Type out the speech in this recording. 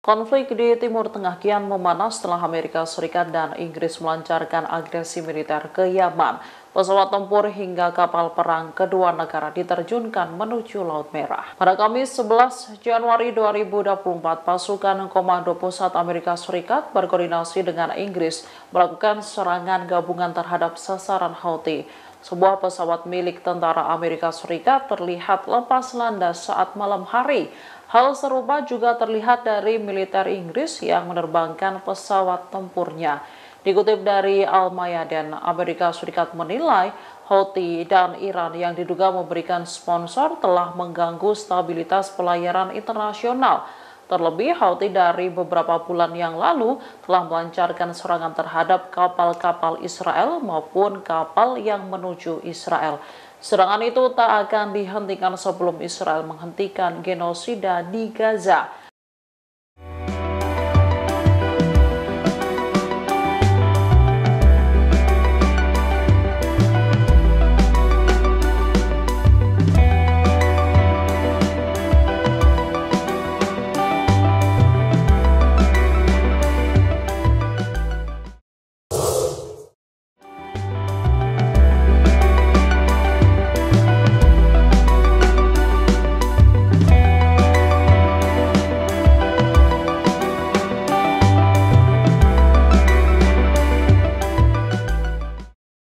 Konflik di Timur Tengah kian memanas setelah Amerika Serikat dan Inggris melancarkan agresi militer ke Yaman. Pesawat tempur hingga kapal perang kedua negara diterjunkan menuju Laut Merah. Pada Kamis 11 Januari 2024, pasukan Komando Pusat Amerika Serikat berkoordinasi dengan Inggris melakukan serangan gabungan terhadap sasaran Houthi. Sebuah pesawat milik tentara Amerika Serikat terlihat lepas landas saat malam hari. Hal serupa juga terlihat dari militer Inggris yang menerbangkan pesawat tempurnya. Dikutip dari Al-Mayaden, Amerika Serikat menilai Houthi dan Iran yang diduga memberikan sponsor telah mengganggu stabilitas pelayaran internasional. Terlebih, Houthi dari beberapa bulan yang lalu telah melancarkan serangan terhadap kapal-kapal Israel maupun kapal yang menuju Israel. Serangan itu tak akan dihentikan sebelum Israel menghentikan genosida di Gaza.